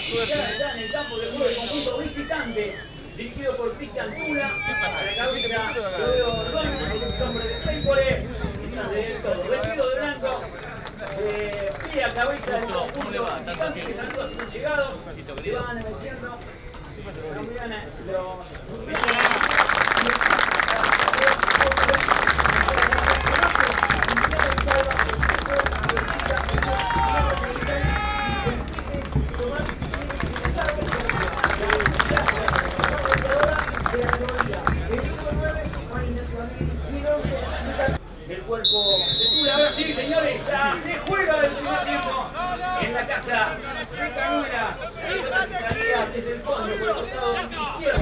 Mucha suerte. Está en el campo del club de conjunto visitante, dirigido por Pista Altura. A la cabeza, Rodrigo Ordóñez, sombra de Pécores, vestido de blanco. Pie a cabeza del conjunto visitante, que saluda a sus llegados. Se van metiendo los... El cuerpo de Tula, ahora sí, señores, ya se juega el primer tiempo en la casa de Canuelas. Ahí va la salida desde el fondo, por el costado izquierdo.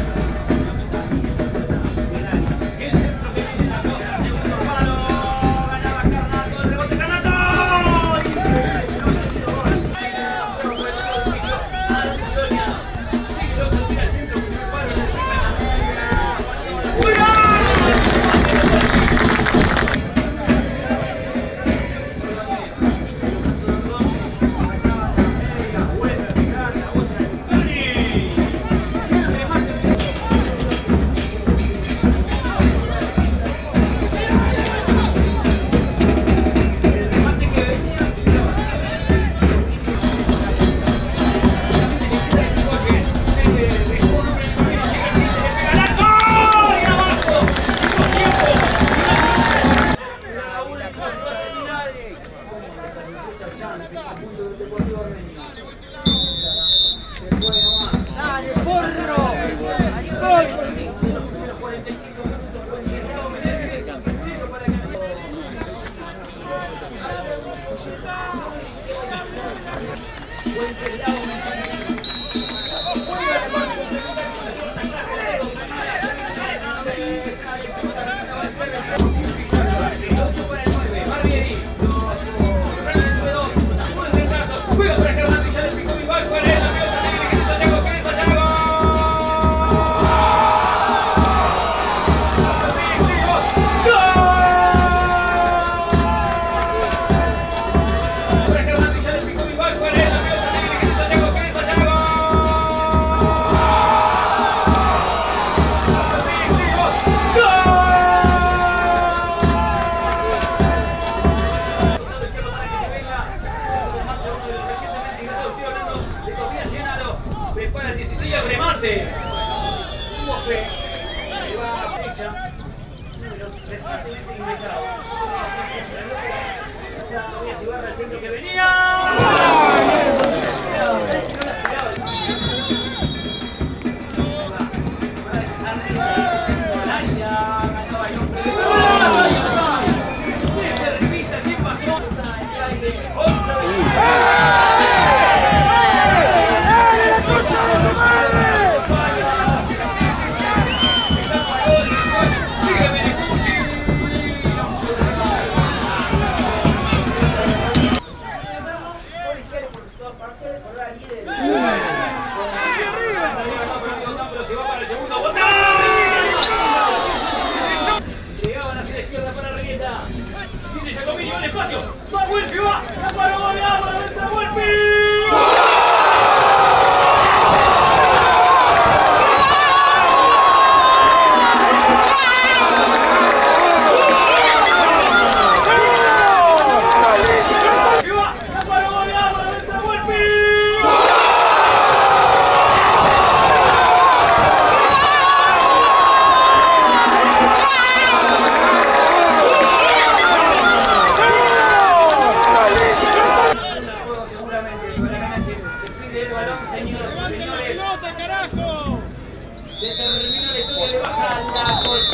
Recientemente ingresado. Voy a llevar al centro que venía. ¡Señores! ¡Nota, carajo! Se terminó el estudio de bajada.